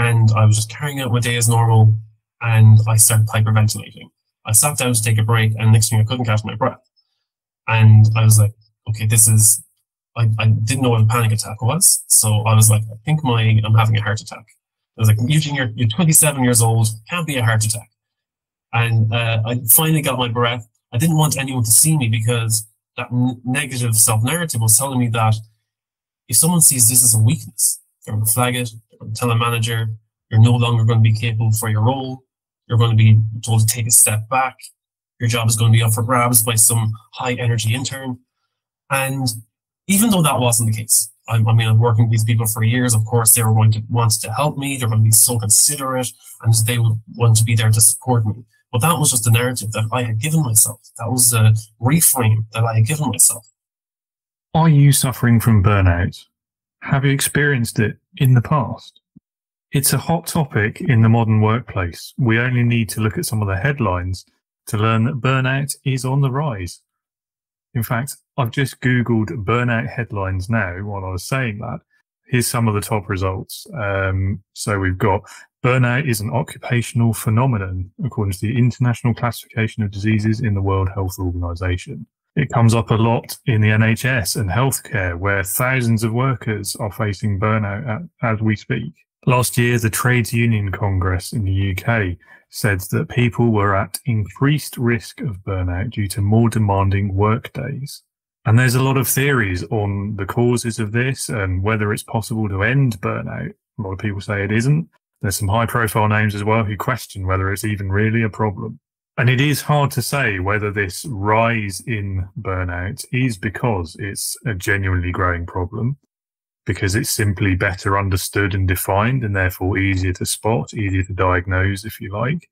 and I was just carrying out my day as normal, and I started hyperventilating. I sat down to take a break, and next thing I couldn't catch my breath. And I was like, okay, this is, I didn't know what a panic attack was. So I was like, I think I'm having a heart attack. I was like, Eugene, you're 27 years old, can't be a heart attack. And I finally got my breath. I didn't want anyone to see me because that negative self-narrative was telling me that if someone sees this as a weakness, they're going to flag it, they're going to tell a manager, you're no longer going to be capable for your role, you're going to be told to take a step back, your job is going to be up for grabs by some high-energy intern. And even though that wasn't the case, I mean, I've worked with these people for years. Of course, they were going to want to help me. They're going to be so considerate, and they would want to be there to support me. But that was just the narrative that I had given myself. That was a reframe that I had given myself. Are you suffering from burnout? Have you experienced it in the past? It's a hot topic in the modern workplace. We only need to look at some of the headlines to learn that burnout is on the rise. In fact, I've just Googled burnout headlines now while I was saying that. Here's some of the top results. So we've got burnout is an occupational phenomenon, according to the International Classification of Diseases in the World Health Organization. It comes up a lot in the NHS and healthcare, where thousands of workers are facing burnout as we speak. Last year, the Trades Union Congress in the UK said that people were at increased risk of burnout due to more demanding work days. And there's a lot of theories on the causes of this and whether it's possible to end burnout. A lot of people say it isn't. There's some high-profile names as well who question whether it's even really a problem. And it is hard to say whether this rise in burnout is because it's a genuinely growing problem, because it's simply better understood and defined and therefore easier to spot, easier to diagnose, if you like.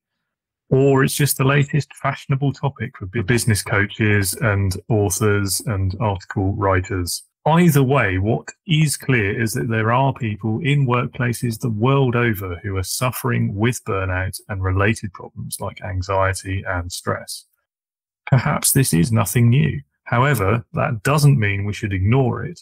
Or it's just the latest fashionable topic for business coaches and authors and article writers. Either way, what is clear is that there are people in workplaces the world over who are suffering with burnout and related problems like anxiety and stress. Perhaps this is nothing new. However, that doesn't mean we should ignore it.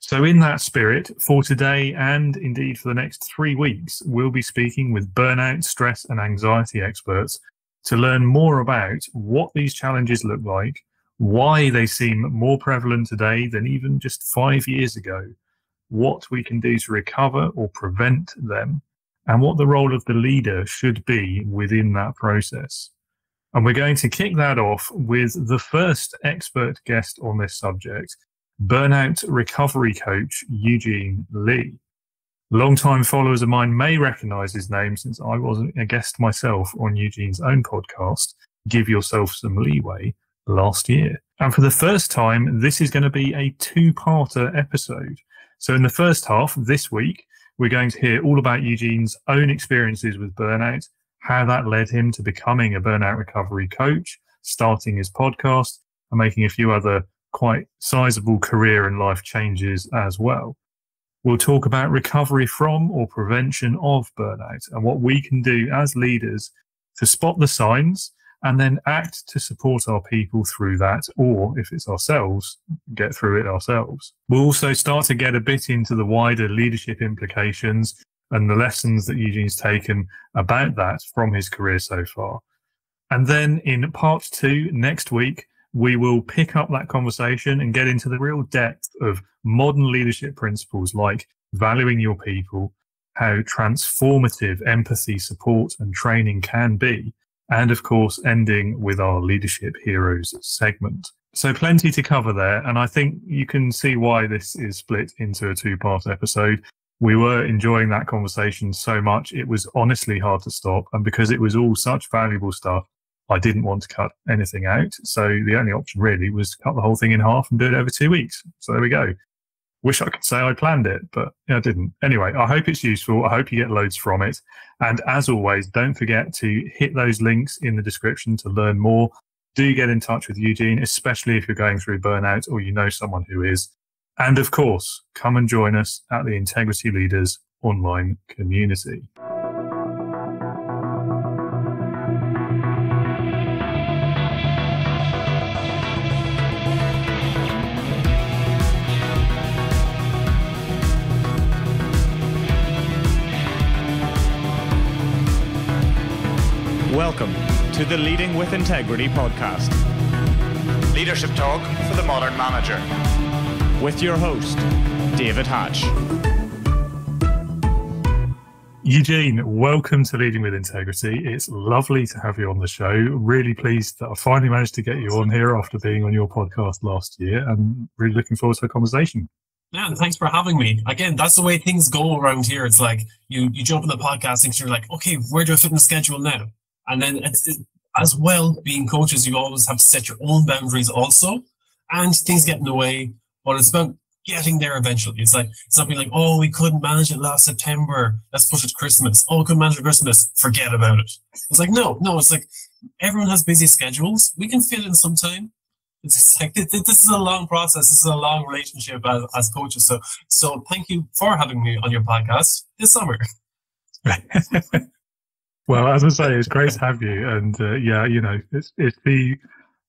So in that spirit, for today and indeed for the next 3 weeks, we'll be speaking with burnout, stress and anxiety experts to learn more about what these challenges look like, why they seem more prevalent today than even just 5 years ago, what we can do to recover or prevent them, and what the role of the leader should be within that process. And we're going to kick that off with the first expert guest on this subject, burnout recovery coach Eugene Lee. Longtime followers of mine may recognize his name since I was a guest myself on Eugene's own podcast, Give Yourself Some Leeway, last year. And for the first time, this is going to be a two-parter episode. So in the first half this week, we're going to hear all about Eugene's own experiences with burnout, how that led him to becoming a burnout recovery coach, starting his podcast, and making a few other quite sizable career and life changes as well. We'll talk about recovery from or prevention of burnout and what we can do as leaders to spot the signs and then act to support our people through that, or if it's ourselves, get through it ourselves. We'll also start to get a bit into the wider leadership implications and the lessons that Eugene's taken about that from his career so far. And then in part two next week, we will pick up that conversation and get into the real depth of modern leadership principles like valuing your people, how transformative empathy, support and training can be, and of course, ending with our Leadership Heroes segment. So plenty to cover there. And I think you can see why this is split into a two-part episode. We were enjoying that conversation so much. It was honestly hard to stop. And because it was all such valuable stuff, I didn't want to cut anything out. So the only option really was to cut the whole thing in half and do it over 2 weeks. So there we go. Wish I could say I planned it, but I didn't. Anyway, I hope it's useful. I hope you get loads from it. And as always, don't forget to hit those links in the description to learn more. Do get in touch with Eugene, especially if you're going through burnout or you know someone who is. And of course, come and join us at the Integrity Leaders online community. Welcome to the Leading with Integrity podcast. Leadership talk for the modern manager. With your host, David Hatch. Eugene, welcome to Leading with Integrity. It's lovely to have you on the show. Really pleased that I finally managed to get you on here after being on your podcast last year, and really looking forward to the conversation. Yeah, and thanks for having me. Again, that's the way things go around here. It's like you jump in the podcast and you're like, okay, where do I fit in the schedule now? And then as well, being coaches, you always have to set your own boundaries also, and things get in the way, but it's about getting there eventually. It's like something like, oh, we couldn't manage it last September. Let's push it to Christmas. Oh, we couldn't manage it Christmas. Forget about it. It's like, no. It's like everyone has busy schedules. We can fit in some time. It's just like this is a long process. This is a long relationship as coaches. So thank you for having me on your podcast this summer. Well, as I say, it's great to have you. And yeah, it's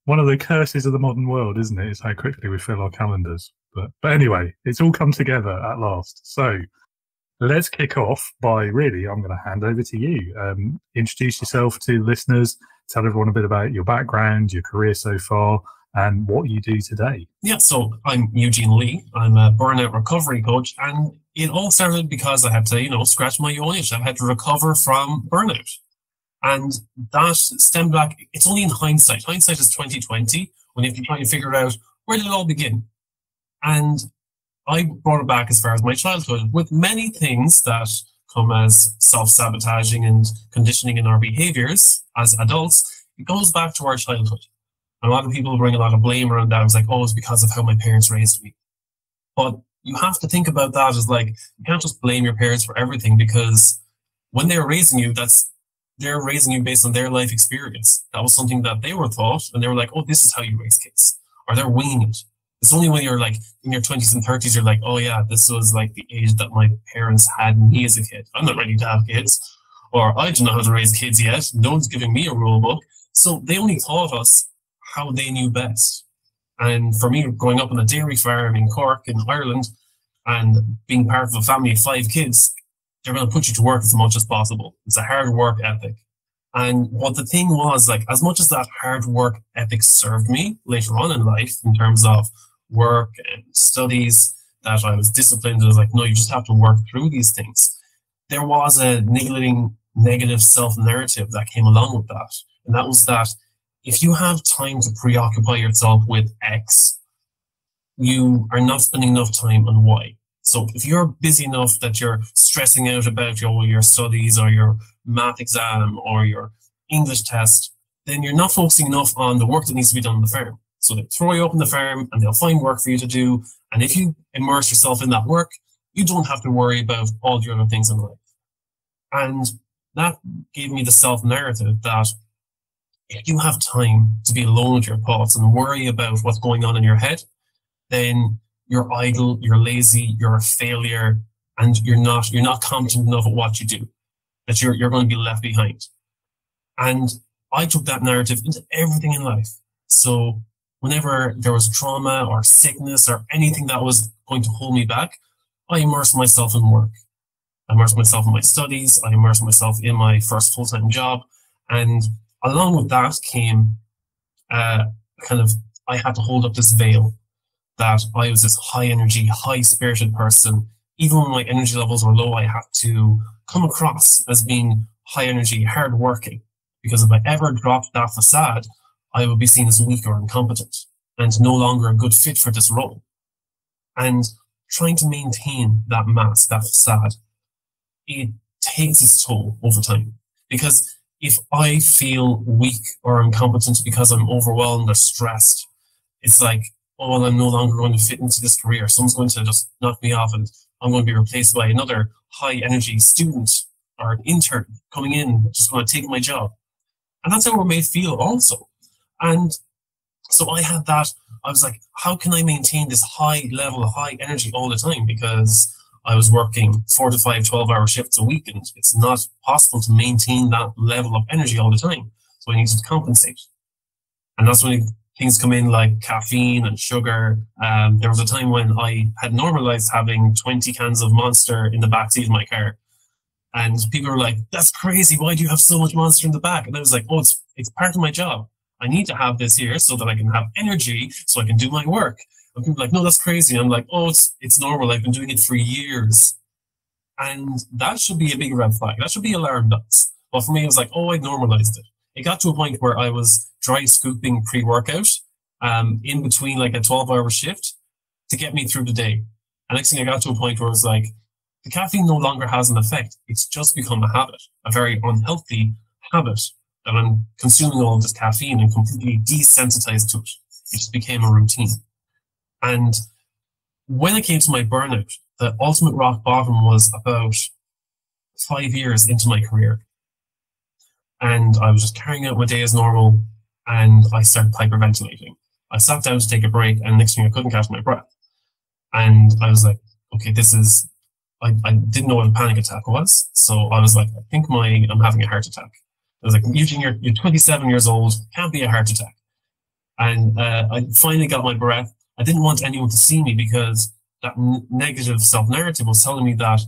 one of the curses of the modern world, isn't it? It's how quickly we fill our calendars. But anyway, it's all come together at last. So let's kick off by really, I'm going to hand over to you. Introduce yourself to listeners. Tell everyone a bit about your background, your career so far, and what you do today. Yeah, so I'm Eugene Lee. I'm a burnout recovery coach. And it all started because I had to, scratch my own itch. I had to recover from burnout. And that stemmed back. It's only in hindsight. Hindsight is 20/20 when you have to try and figure out where did it all begin. And I brought it back as far as my childhood with many things that come as self-sabotaging and conditioning in our behaviors as adults. It goes back to our childhood. And a lot of people bring a lot of blame around that. It's like, oh, it's because of how my parents raised me. But you have to think about that as like, you can't just blame your parents for everything, because when they're raising you, they're raising you based on their life experience. That was something that they were taught, and they were like, oh, this is how you raise kids. Or they're winging it. It's only when you're like in your 20s and 30s, you're like, oh yeah, this was like the age that my parents had me as a kid. I'm not ready to have kids, or I don't know how to raise kids yet. No one's giving me a rule book. So they only taught us how they knew best. And for me, growing up on a dairy farm in Cork in Ireland and being part of a family of 5 kids, they're going to put you to work as much as possible. It's a hard work ethic. And what the thing was, like, as much as that hard work ethic served me later on in life in terms of work and studies, that I was disciplined. I was like, no, you just have to work through these things. There was a niggling negative self-narrative that came along with that. And that was that if you have time to preoccupy yourself with X, you are not spending enough time on Y. So if you're busy enough that you're stressing out about your studies or your math exam or your English test, then you're not focusing enough on the work that needs to be done on the farm. So they throw you up on the farm and they'll find work for you to do. And if you immerse yourself in that work, you don't have to worry about all the other things in life. And that gave me the self-narrative that if you have time to be alone with your thoughts and worry about what's going on in your head, then you're idle, you're lazy, you're a failure, and you're not competent enough at what you do, that you're going to be left behind. And I took that narrative into everything in life. So whenever there was trauma or sickness or anything that was going to hold me back, I immersed myself in work. I immersed myself in my studies. I immersed myself in my first full-time job. And along with that came I had to hold up this veil that I was this high-energy, high-spirited person. Even when my energy levels were low, I had to come across as being high-energy, hard-working. Because if I ever dropped that facade, I would be seen as weak or incompetent and no longer a good fit for this role. And trying to maintain that mask, that facade, it takes its toll over time. Because if I feel weak or incompetent because I'm overwhelmed or stressed, it's like, oh, well, I'm no longer going to fit into this career. Someone's going to just knock me off and I'm going to be replaced by another high-energy student or an intern coming in, just going to take my job. And that's how we're made feel also. And so I had that. I was like, how can I maintain this high level, high energy all the time? Because I was working 4 to 5, 12-hour shifts a week, and it's not possible to maintain that level of energy all the time. So I needed to compensate. And that's when things come in like caffeine and sugar. There was a time when I had normalized having 20 cans of Monster in the backseat of my car. And people were like, that's crazy. Why do you have so much monster in the back? And I was like, oh, it's part of my job. I need to have this here so that I can have energy, so I can do my work. And people are like, no, that's crazy. And I'm like, oh, it's normal. I've been doing it for years. And that should be a big red flag. That should be alarm bells. But for me, it was like, oh, I normalized it. It got to a point where I was dry scooping pre-workout in between like a 12-hour shift to get me through the day. And next thing, I got to a point where it was like, the caffeine no longer has an effect. It's just become a habit, a very unhealthy habit, that I'm consuming all this caffeine and completely desensitized to it. It just became a routine. And when it came to my burnout, the ultimate rock bottom was about 5 years into my career. And I was just carrying out my day as normal, and I started hyperventilating. I sat down to take a break, and next thing I couldn't catch my breath. And I was like, okay, this is, I didn't know what a panic attack was. So I was like, I think I'm having a heart attack. I was like, Eugene, you're 27 years old, can't be a heart attack. And I finally got my breath. I didn't want anyone to see me because that negative self-narrative was telling me that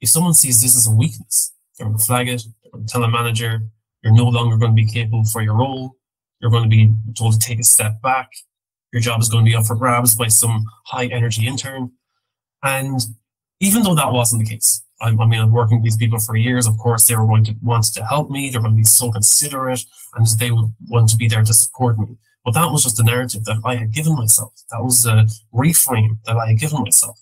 if someone sees this as a weakness, they're going to flag it, they're going to tell a manager, you're no longer going to be capable for your role, you're going to be told to take a step back, your job is going to be up for grabs by some high-energy intern. And even though that wasn't the case, I'm working with these people for years, of course, they were going to want to help me, they were going to be so considerate, and they would want to be there to support me. But that was just the narrative that I had given myself. That was the reframe that I had given myself.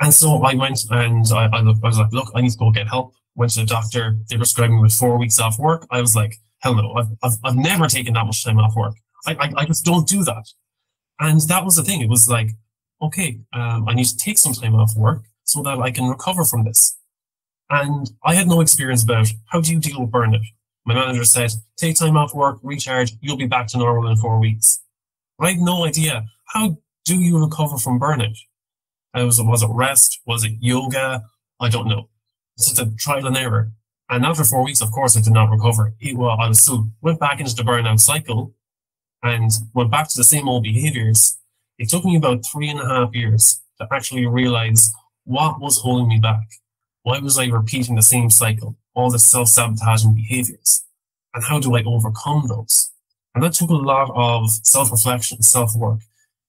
And so I went and I was like, look, I need to go get help. Went to the doctor. They prescribed me with 4 weeks off work. I was like, hell no, I've never taken that much time off work. I just don't do that. And that was the thing. It was like, okay, I need to take some time off work so that I can recover from this. And I had no experience about how do you deal with burnout. My manager said, take time off work, recharge, you'll be back to normal in 4 weeks. I had no idea. How do you recover from burnout? Was it rest? Was it yoga? I don't know. It's just a trial and error. And after 4 weeks, of course, I did not recover. I still went back into the burnout cycle and went back to the same old behaviors. It took me about 3.5 years to actually realize what was holding me back. Why was I repeating the same cycle? All the self-sabotaging behaviors. And how do I overcome those? And that took a lot of self-reflection, self-work,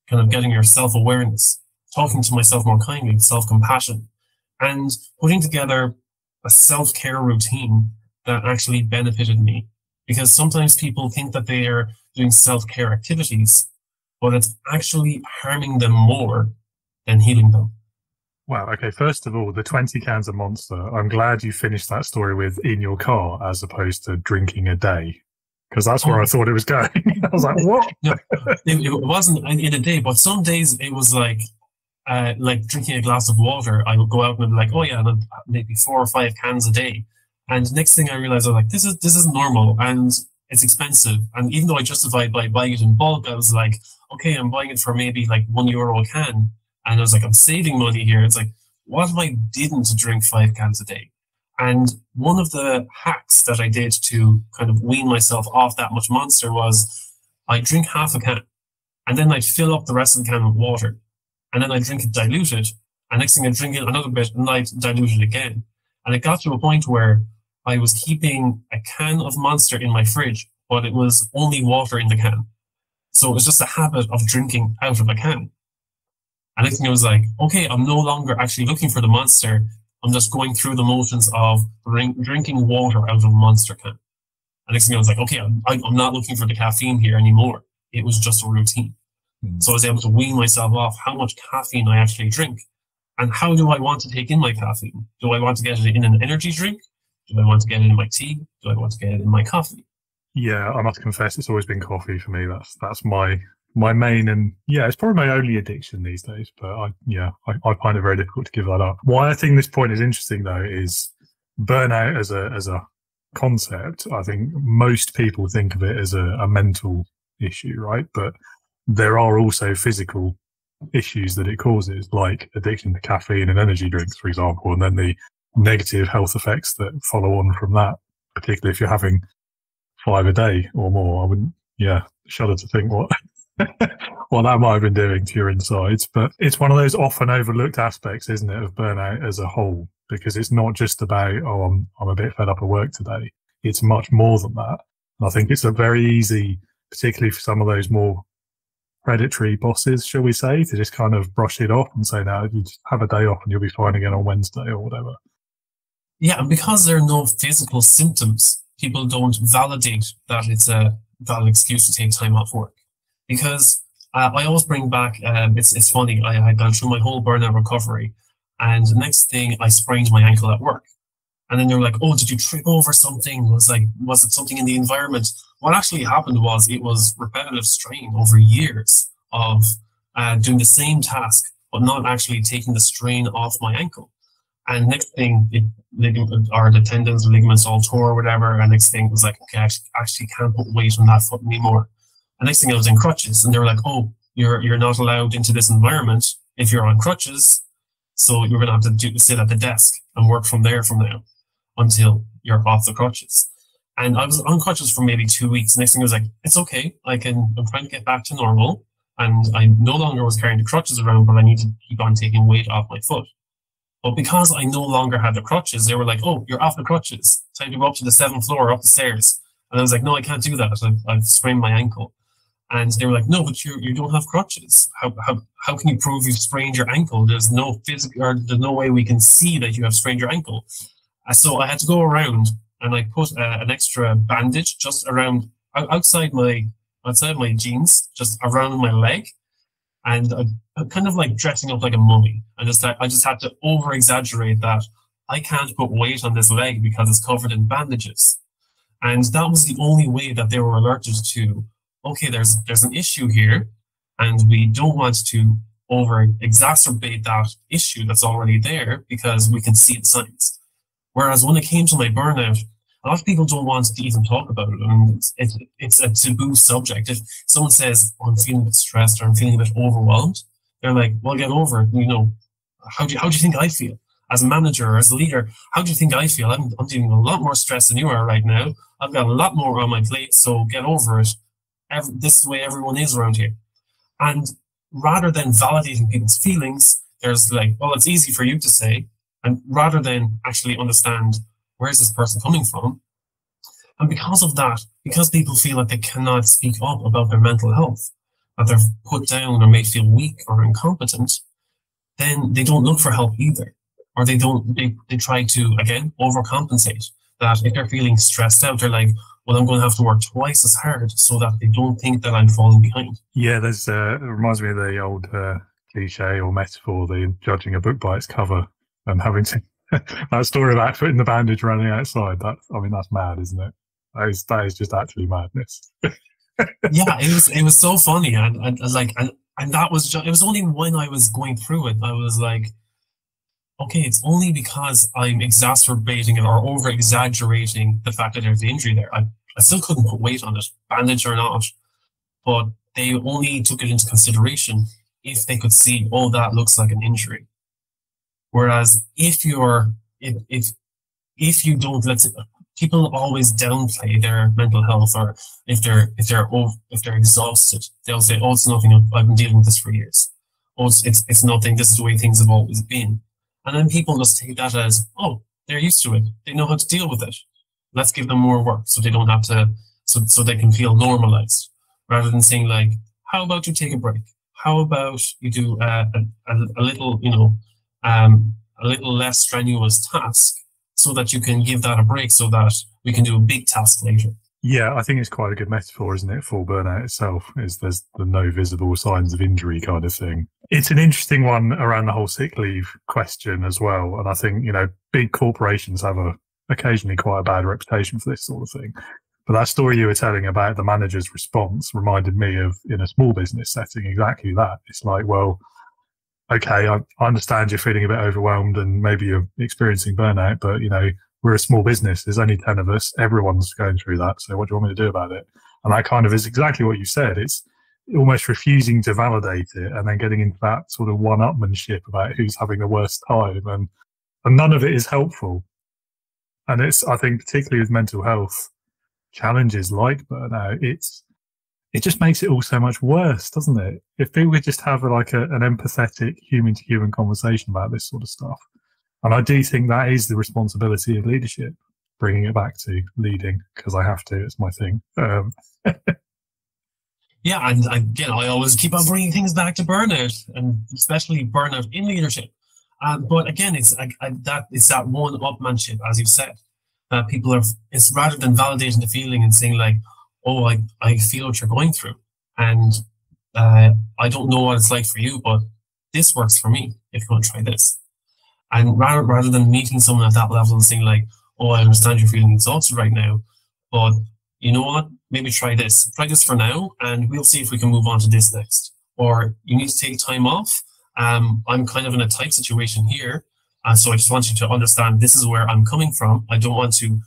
kind of getting your self-awareness, talking to myself more kindly, self-compassion, and putting together a self-care routine that actually benefited me. Because sometimes people think that they are doing self-care activities, but it's actually harming them more than healing them. Wow. Okay. First of all, the 20 cans of Monster. I'm glad you finished that story with in your car as opposed to drinking a day, because that's where I thought it was going. I was like, what? No, it wasn't in a day, but some days it was like drinking a glass of water. I would go out and I'd be like, oh yeah, maybe 4 or 5 cans a day. And next thing I realized, I was like, this is normal and it's expensive. And even though I justified by buying it in bulk, I was like, okay, I'm buying it for maybe like €1 a can. And I was like, I'm saving money here. It's like, what if I didn't drink 5 cans a day? And one of the hacks that I did to kind of wean myself off that much Monster was I drink half a can and then I'd fill up the rest of the can with water. And then I drink it diluted. And next thing I drink it another bit and I'd dilute it again. And it got to a point where I was keeping a can of Monster in my fridge, but it was only water in the can. So it was just a habit of drinking out of a can. And I think it was like, okay, I'm no longer actually looking for the Monster. I'm just going through the motions of drinking water out of a Monster can. And next thing I was like, okay, I'm not looking for the caffeine here anymore. It was just a routine. So I was able to wean myself off how much caffeine I actually drink. And how do I want to take in my caffeine? Do I want to get it in an energy drink? Do I want to get it in my tea? Do I want to get it in my coffee? Yeah, I must confess, it's always been coffee for me. That's my main, and yeah, it's probably my only addiction these days, but I find it very difficult to give that up. Why I think this point is interesting though is burnout as a concept. I think most people think of it as a mental issue, right? But there are also physical issues that it causes, like addiction to caffeine and energy drinks, for example, and then the negative health effects that follow on from that, particularly if you're having 5 a day or more. I wouldn't, shudder to think what well, that might have been doing to your insides, but it's one of those often overlooked aspects, isn't it, of burnout as a whole. because it's not just about, oh, I'm a bit fed up of work today. It's much more than that. And I think it's a very easy, particularly for some of those more predatory bosses, shall we say, to just kind of brush it off and say, no, you just have a day off and you'll be fine again on Wednesday or whatever. Yeah, and because there are no physical symptoms, people don't validate that it's a valid excuse to take time off work. Because I always bring back, it's funny, I had gone through my whole burnout recovery, and the next thing I sprained my ankle at work. And then they were like, oh, did you trip over something? It was like, was it something in the environment? What actually happened was it was repetitive strain over years of doing the same task, but not actually taking the strain off my ankle. And next thing, the tendons, the ligaments all tore or whatever. And next thing it was like, okay, I actually can't put weight on that foot anymore. And next thing I was in crutches, and they were like, oh, you're not allowed into this environment if you're on crutches. So you're going to have to sit at the desk and work from there from now until you're off the crutches. And I was on crutches for maybe 2 weeks. Next thing I was like, it's okay. I'm trying to get back to normal. And I no longer was carrying the crutches around, but I need to keep on taking weight off my foot. But because I no longer had the crutches, they were like, oh, you're off the crutches. Time to go up to the 7th floor, up the stairs. And I was like, no, I can't do that. I've sprained my ankle. And they were like, no, but you don't have crutches. How can you prove you've sprained your ankle? There's no physical, or there's no way we can see that you have sprained your ankle. So I had to go around, and I put an extra bandage just around outside my jeans, just around my leg, and kind of like dressing up like a mummy. And just I just had to over exaggerate that I can't put weight on this leg because it's covered in bandages. And that was the only way that they were alerted to, okay, there's an issue here, and we don't want to over exacerbate that issue that's already there because we can see the signs. Whereas when it came to my burnout, a lot of people don't want to even talk about it. I mean, it's a taboo subject. If someone says, oh, I'm feeling a bit stressed, or I'm feeling a bit overwhelmed, they're like, well, get over it. You know, how do you think I feel? As a manager or as a leader, how do you think I feel? I'm dealing with a lot more stress than you are right now. I've got a lot more on my plate, so get over it. This is the way everyone is around here. And rather than validating people's feelings, there's like, well, it's easy for you to say, and rather than actually understand where is this person coming from. And because of that, because people feel like they cannot speak up about their mental health, that they're put down or made feel weak or incompetent, then they don't look for help either. Or they try to, again, overcompensate. That if they're feeling stressed out, they're like, well, I'm going to have to work twice as hard so that they don't think that I'm falling behind. Yeah, there's, it reminds me of the old cliche or metaphor, the judging a book by its cover, and having to, that story about putting the bandage running outside. That's mad, isn't it? That is just actually madness. Yeah, it was so funny, and that was just, it was only when I was going through it I was like, okay, it's only because I'm exacerbating it or over-exaggerating the fact that there's the injury there. I still couldn't put weight on it, bandage or not, but they only took it into consideration if they could see, oh, that looks like an injury. Whereas if you don't, people always downplay their mental health, or if they're exhausted, they'll say, oh, it's nothing, I've been dealing with this for years. Oh, it's nothing, this is the way things have always been. And then people just take that as, oh, they're used to it. They know how to deal with it. Let's give them more work so they don't have to, so they can feel normalized, rather than saying like, how about you take a break? How about you do a little, a little less strenuous task so that you can give that a break so that we can do a big task later. Yeah, I think it's quite a good metaphor, isn't it, for burnout itself, is there's the no visible signs of injury kind of thing. It's an interesting one around the whole sick leave question as well. And I think, big corporations have occasionally quite a bad reputation for this sort of thing. But that story you were telling about the manager's response reminded me of, in a small business setting, exactly that. It's like, well, okay, I understand you're feeling a bit overwhelmed and maybe you're experiencing burnout, but, we're a small business. There's only 10 of us. Everyone's going through that. So what do you want me to do about it? And that kind of is exactly what you said. It's almost refusing to validate it and then getting into that sort of one-upmanship about who's having the worst time. And none of it is helpful. And it's, I think, particularly with mental health challenges like burnout, it just makes it all so much worse, doesn't it? If people could just have an empathetic human-to-human conversation about this sort of stuff, And I do think that is the responsibility of leadership, bringing it back to leading, because I have to, it's my thing. Yeah, and again, I always keep on bringing things back to burnout, and especially burnout in leadership. But again, it's that one-upmanship, as you've said, that people are, it's rather than validating the feeling and saying like, oh, I feel what you're going through, and I don't know what it's like for you, but this works for me if you want to try this. And rather than meeting someone at that level and saying like, oh, I understand you're feeling exhausted right now, but you know what? Maybe try this. Try this for now, and we'll see if we can move on to this next. Or you need to take time off. I'm kind of in a tight situation here, so I just want you to understand this is where I'm coming from. I don't want to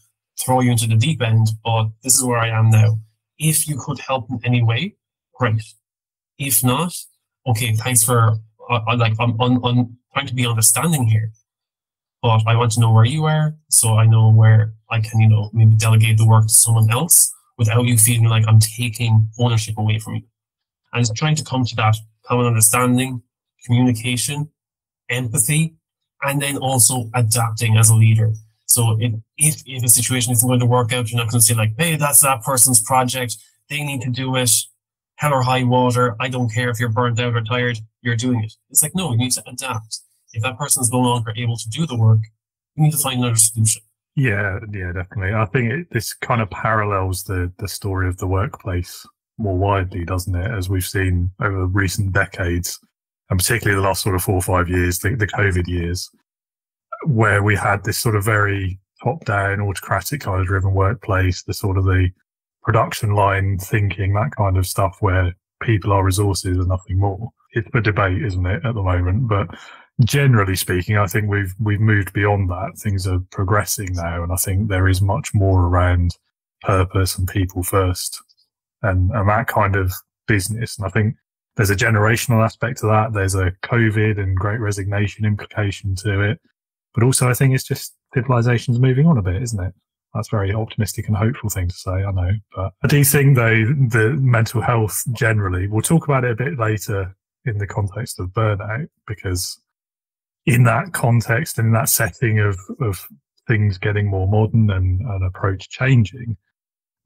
throw you into the deep end, but this is where I am now. If you could help in any way, great. If not, okay, thanks for, I'm trying to be understanding here, but I want to know where you are, so I know where I can, you know, maybe delegate the work to someone else without you feeling like I'm taking ownership away from you. And it's trying to come to that common understanding, communication, empathy, and then also adapting as a leader. So if a situation isn't going to work out, you're not going to say like, hey, that's that person's project, they need to do it, hell or high water, I don't care if you're burnt out or tired, you're doing it. It's like, no, you need to adapt. If that person's no longer able to do the work, you need to find another solution. Yeah, definitely. I think this kind of parallels the story of the workplace more widely, doesn't it? As we've seen over recent decades, and particularly the last sort of 4 or 5 years, the COVID years, where we had this sort of very top-down, autocratic kind of driven workplace, the sort of the production line thinking, that kind of stuff where people are resources and nothing more. It's a debate, isn't it, at the moment? But generally speaking, I think we've moved beyond that. Things are progressing now, and I think there is much more around purpose and people first and that kind of business. And I think there's a generational aspect to that. There's a COVID and Great Resignation implication to it. But also I think it's just civilization's moving on a bit, isn't it? That's a very optimistic and hopeful thing to say, I know. But I do think, though, the mental health generally, we'll talk about it a bit later in the context of burnout, because in that context and in that setting of things getting more modern and approach changing,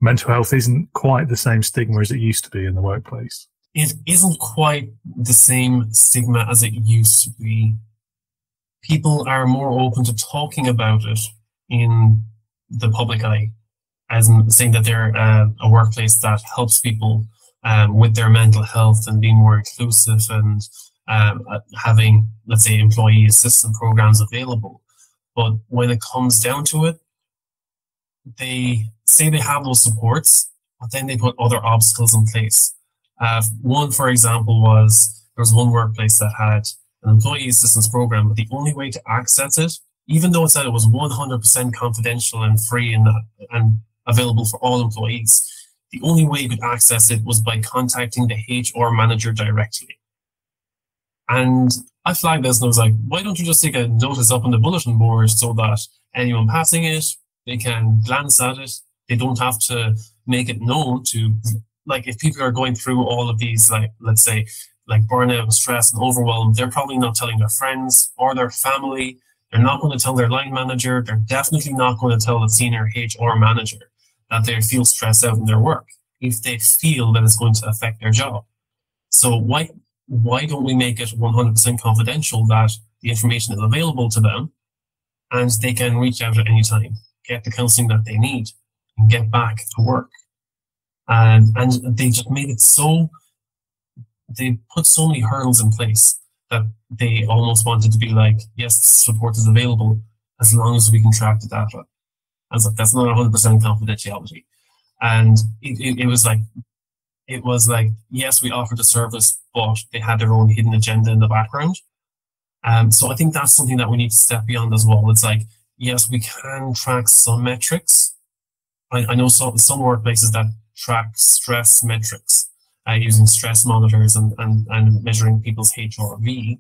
mental health isn't quite the same stigma as it used to be in the workplace. It isn't quite the same stigma as it used to be. People are more open to talking about it in the public eye, as saying that they're a workplace that helps people with their mental health and being more inclusive and having, let's say, employee assistance programs available. But when it comes down to it, they say they have those supports, but then they put other obstacles in place. One, for example, was there was one workplace that had an employee assistance program, but the only way to access it, even though it said it was 100% confidential and free and available for all employees, the only way you could access it was by contacting the HR manager directly. And I flagged this and I was like, why don't you just take a notice up on the bulletin board so that anyone passing it, they can glance at it. They don't have to make it known to, like, if people are going through all of these, like, let's say, like burnout and stress and overwhelm, they're probably not telling their friends or their family. They're not going to tell their line manager. They're definitely not going to tell the senior HR manager that they feel stressed out in their work if they feel that it's going to affect their job. So why don't we make it 100% confidential that the information is available to them and they can reach out at any time, get the counseling that they need, and get back to work? And they just made it so, they put so many hurdles in place that they almost wanted to be like, yes, support is available as long as we can track the data. I was like, that's not 100% confidentiality. And it was like, yes, we offered a service, but they had their own hidden agenda in the background. So I think that's something that we need to step beyond as well. It's like, yes, we can track some metrics. I know some workplaces that track stress metrics, using stress monitors and measuring people's HRV,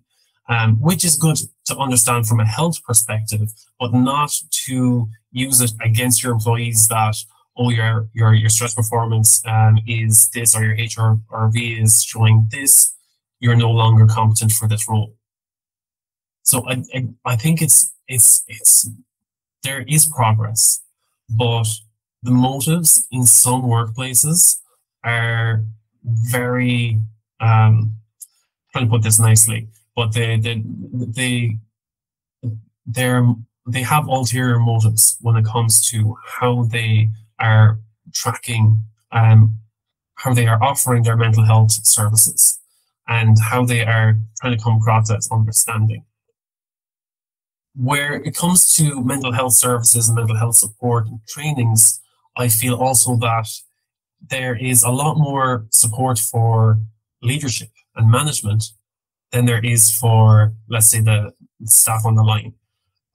which is good to understand from a health perspective, but not to use it against your employees that, oh, your stress performance is this, or your HRV is showing this, you're no longer competent for this role. So I think it's there is progress, but the motives in some workplaces are very, trying to put this nicely, but they have ulterior motives when it comes to how they are tracking, how they are offering their mental health services, and how they are trying to come across as understanding. Where it comes to mental health services and mental health support and trainings, I feel also that there is a lot more support for leadership and management than there is for, let's say, the staff on the line.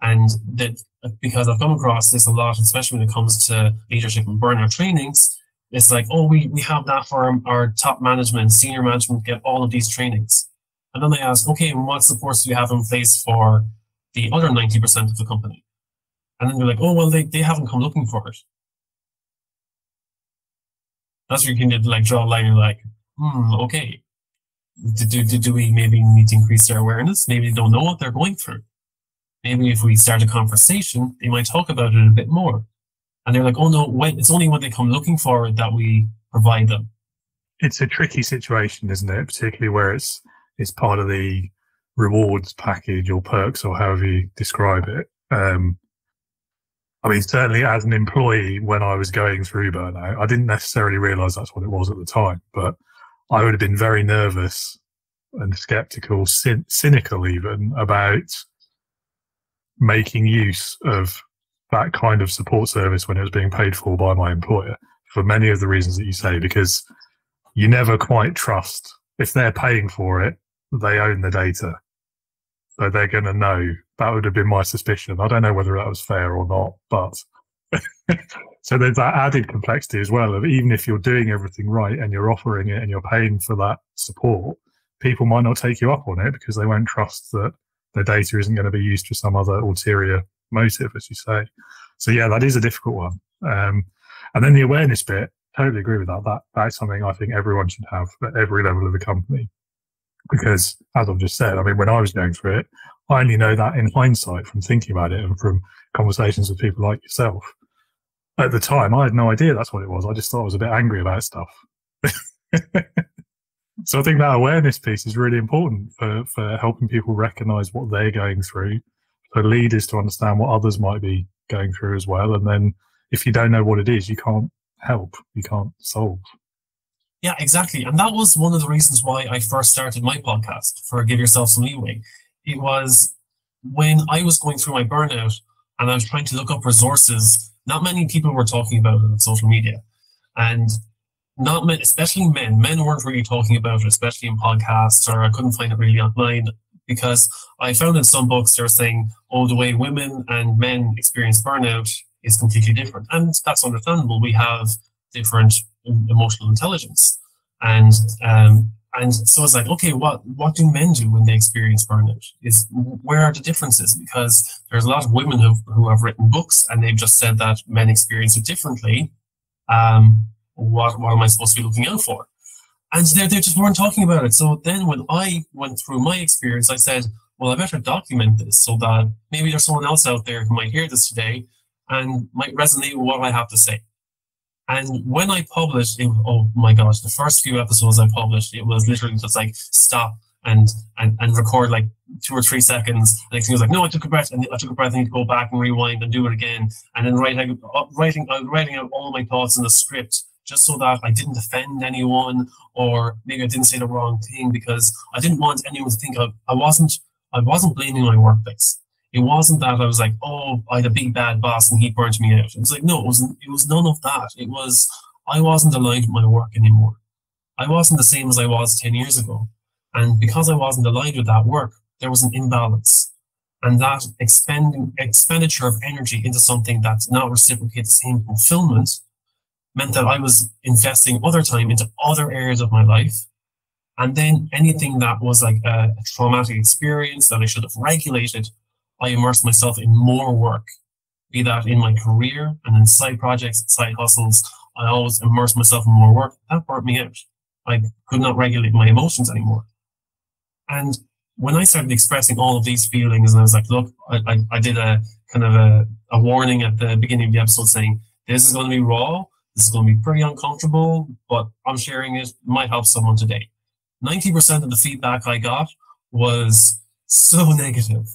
And that, because I've come across this a lot, especially when it comes to leadership and burnout trainings, it's like, oh, we have that for our top management, senior management, get all of these trainings. And then they ask, okay, and what supports do you have in place for the other 90% of the company? And then they're like, oh, well, they haven't come looking for it. That's where you can like draw a line and like, okay, do we maybe need to increase their awareness? Maybe they don't know what they're going through. Maybe if we start a conversation, they might talk about it a bit more. And they're like, oh no, it's only when they come looking for it that we provide them. It's a tricky situation, isn't it? Particularly where it's part of the rewards package or perks or however you describe it. I mean, certainly as an employee, when I was going through burnout, I didn't necessarily realize that's what it was at the time, but I would have been very nervous and skeptical, cynical even, about making use of that kind of support service when it was being paid for by my employer, for many of the reasons that you say, because you never quite trust. If they're paying for it, they own the data. So they're going to know. That would have been my suspicion. I don't know whether that was fair or not, but so there's that added complexity as well of, even if you're doing everything right and you're offering it and you're paying for that support, people might not take you up on it because they won't trust that the data isn't going to be used for some other ulterior motive, as you say. So yeah, that is a difficult one. And then the awareness bit, totally agree with that. That's something I think everyone should have at every level of the company. Because as I've just said, I mean, when I was going through it, I only know that in hindsight from thinking about it and from conversations with people like yourself. At the time, I had no idea that's what it was. I just thought I was a bit angry about stuff. So I think that awareness piece is really important for helping people recognize what they're going through, for leaders to understand what others might be going through as well. And then if you don't know what it is, you can't help, you can't solve. Yeah, exactly. And that was one of the reasons why I first started my podcast, for Give Yourself Some Leeway. It was when I was going through my burnout and I was trying to look up resources, not many people were talking about it on social media. And not men, especially men. Men weren't really talking about it, especially in podcasts, or I couldn't find it really online, because I found in some books they were saying, oh, the way women and men experience burnout is completely different. And that's understandable. We have different emotional intelligence. And so it's like, okay, what do men do when they experience burnout? Where are the differences? Because there's a lot of women who have written books and they've just said that men experience it differently. What am I supposed to be looking out for? And they just weren't talking about it. So then when I went through my experience, I said, well, I better document this so that maybe there's someone else out there who might hear this today and might resonate with what I have to say. And when I published, oh my gosh, the first few episodes I published, it was literally just like stop and record like 2 or 3 seconds. And I was like, no, I took a breath, I need to go back and rewind and do it again. And then writing out all my thoughts in the script, just so that I didn't offend anyone, or maybe I didn't say the wrong thing, because I didn't want anyone to think I wasn't blaming my workplace. It wasn't that I was like, oh, I had a big bad boss and he burnt me out. It's like, no, it was none of that. It was, I wasn't aligned with my work anymore. I wasn't the same as I was 10 years ago. And because I wasn't aligned with that work, there was an imbalance. And that expenditure of energy into something that did not reciprocate the same fulfillment meant that I was investing other time into other areas of my life. And then anything that was like a traumatic experience that I should have regulated, I immersed myself in more work, be that in my career and in side projects, side hustles. I always immersed myself in more work. That burnt me out. I could not regulate my emotions anymore. And when I started expressing all of these feelings, and I was like, look, I did a kind of a warning at the beginning of the episode saying, this is going to be raw, this is going to be pretty uncomfortable, but I'm sharing it, might help someone today. 90% of the feedback I got was so negative,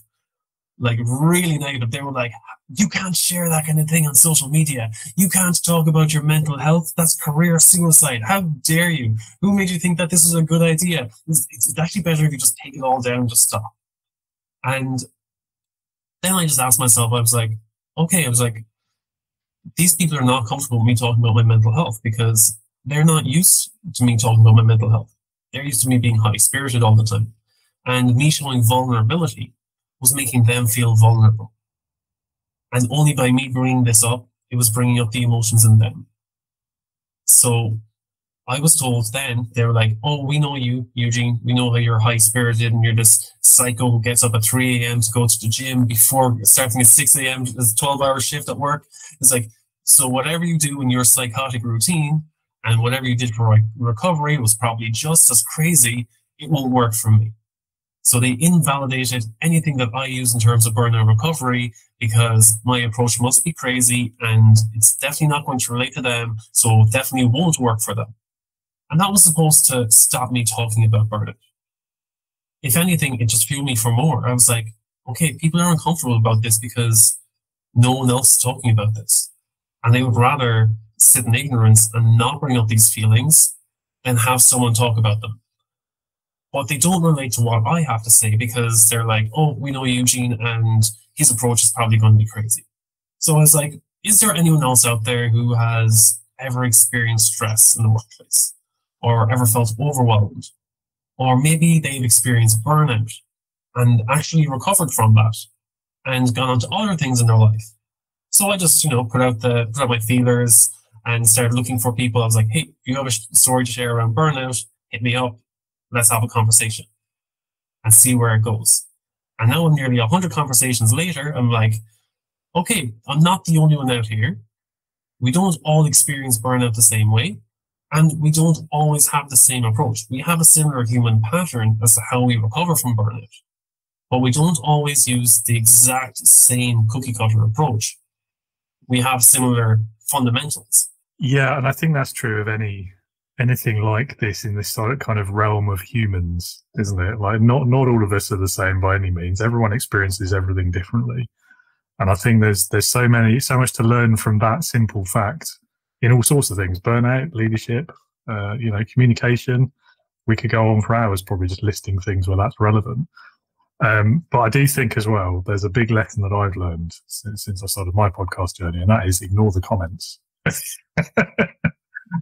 like really negative. They were like, you can't share that kind of thing on social media. You can't talk about your mental health. That's career suicide. How dare you? Who made you think that this is a good idea? It's actually better if you just take it all down and just stop. And then I just asked myself, I was like, okay, I was like, these people are not comfortable with me talking about my mental health because they're not used to me talking about my mental health. They're used to me being high-spirited all the time. And me showing vulnerability was making them feel vulnerable. And only by me bringing this up, it was bringing up the emotions in them. So I was told then, they were like, oh, we know you, Eugene. We know that you're high-spirited and you're this psycho who gets up at 3 a.m. to go to the gym before starting at 6 a.m. It's a 12-hour shift at work. It's like, so whatever you do in your psychotic routine and whatever you did for recovery was probably just as crazy. It won't work for me. So they invalidated anything that I use in terms of burnout recovery because my approach must be crazy and it's definitely not going to relate to them, so it definitely won't work for them. And that was supposed to stop me talking about burnout. If anything, it just fueled me for more. I was like, okay, people are uncomfortable about this because no one else is talking about this. And they would rather sit in ignorance and not bring up these feelings than have someone talk about them. But they don't relate to what I have to say because they're like, oh, we know Eugene and his approach is probably going to be crazy. So I was like, is there anyone else out there who has ever experienced stress in the workplace or ever felt overwhelmed? Or maybe they've experienced burnout and actually recovered from that and gone on to other things in their life. So I just, you know, put out my feelers and started looking for people. I was like, hey, you have a story to share around burnout? Hit me up. Let's have a conversation and see where it goes. And now I'm nearly 100 conversations later. I'm like, okay, I'm not the only one out here. We don't all experience burnout the same way. And we don't always have the same approach. We have a similar human pattern as to how we recover from burnout. But we don't always use the exact same cookie-cutter approach. We have similar fundamentals. Yeah, and I think that's true of anything like this in this kind of realm of humans, isn't it? Like not all of us are the same by any means. Everyone experiences everything differently. And I think there's so much to learn from that simple fact in all sorts of things: burnout, leadership, you know, communication. We could go on for hours probably just listing things where that's relevant. But I do think as well, there's a big lesson that I've learned since I started my podcast journey, and that is ignore the comments.